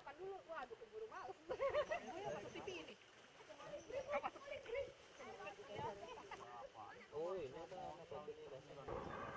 Makan dulu, waduh keburu malas. Masuk TV ini. Masuk TV. Oh ini ada.